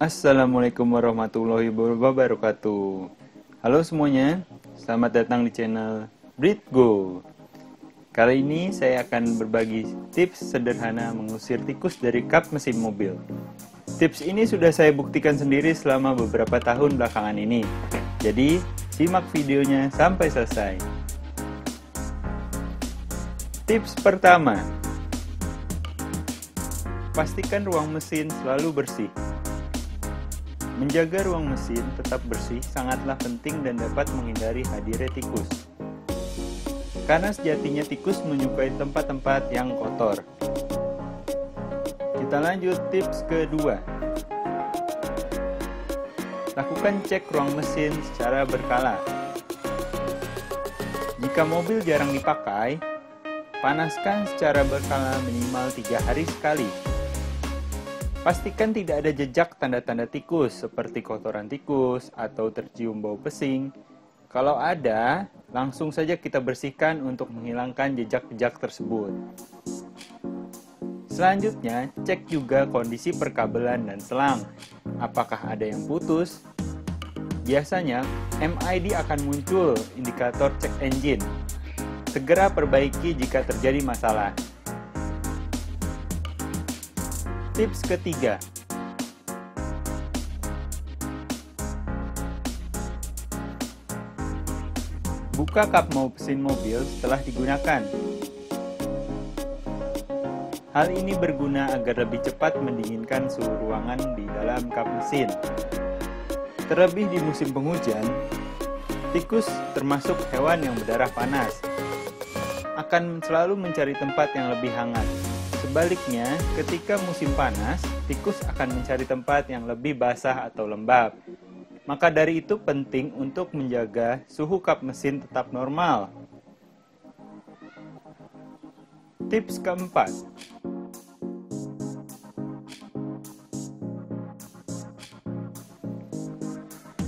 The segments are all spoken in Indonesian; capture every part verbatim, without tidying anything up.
Assalamualaikum warahmatullahi wabarakatuh. Halo semuanya, selamat datang di channel Bread-GO. Kali ini saya akan berbagi tips sederhana mengusir tikus dari kap mesin mobil. Tips ini sudah saya buktikan sendiri selama beberapa tahun belakangan ini. Jadi, simak videonya sampai selesai. Tips pertama, pastikan ruang mesin selalu bersih. Menjaga ruang mesin tetap bersih sangatlah penting dan dapat menghindari hadirnya tikus. Karena sejatinya tikus menyukai tempat-tempat yang kotor. Kita lanjut tips kedua. Lakukan cek ruang mesin secara berkala. Jika mobil jarang dipakai, panaskan secara berkala minimal tiga hari sekali. Pastikan tidak ada jejak tanda-tanda tikus seperti kotoran tikus atau tercium bau pesing. Kalau ada, langsung saja kita bersihkan untuk menghilangkan jejak-jejak tersebut. Selanjutnya, cek juga kondisi perkabelan dan selang. Apakah ada yang putus? Biasanya, M I D akan muncul indikator cek engine. Segera perbaiki jika terjadi masalah. Tips ketiga, buka kap mesin mobil setelah digunakan. Hal ini berguna agar lebih cepat mendinginkan suhu ruangan di dalam kap mesin. Terlebih di musim penghujan, tikus termasuk hewan yang berdarah panas akan selalu mencari tempat yang lebih hangat. Sebaliknya, ketika musim panas, tikus akan mencari tempat yang lebih basah atau lembab. Maka dari itu penting untuk menjaga suhu kap mesin tetap normal. Tips keempat,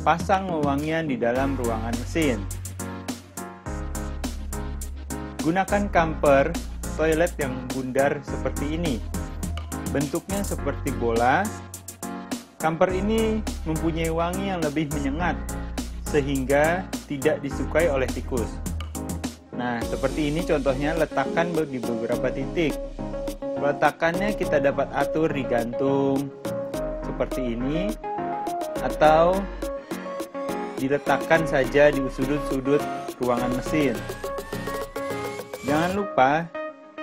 pasang wewangian di dalam ruangan mesin. Gunakan kamper toilet yang bundar seperti ini. Bentuknya seperti bola. Kamper ini mempunyai wangi yang lebih menyengat sehingga tidak disukai oleh tikus. Nah, seperti ini contohnya, letakkan di beberapa titik. Peletakannya kita dapat atur digantung seperti ini atau diletakkan saja di sudut-sudut ruangan mesin. Jangan lupa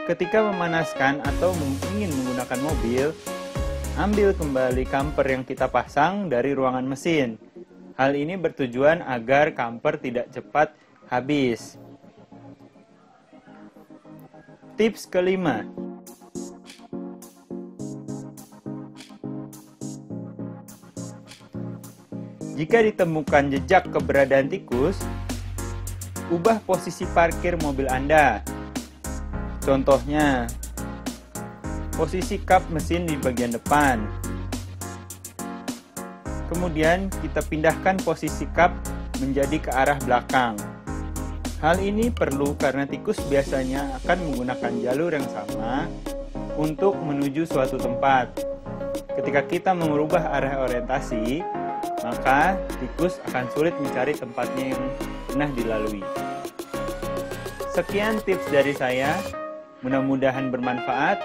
ketika memanaskan atau ingin menggunakan mobil, ambil kembali kamper yang kita pasang dari ruangan mesin. Hal ini bertujuan agar kamper tidak cepat habis. Tips kelima, jika ditemukan jejak keberadaan tikus, ubah posisi parkir mobil Anda. Contohnya, posisi kap mesin di bagian depan. Kemudian kita pindahkan posisi kap menjadi ke arah belakang. Hal ini perlu karena tikus biasanya akan menggunakan jalur yang sama untuk menuju suatu tempat. Ketika kita mengubah arah orientasi, maka tikus akan sulit mencari tempatnya yang pernah dilalui. Sekian tips dari saya, mudah-mudahan bermanfaat.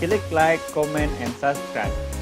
Klik like, comment, and subscribe.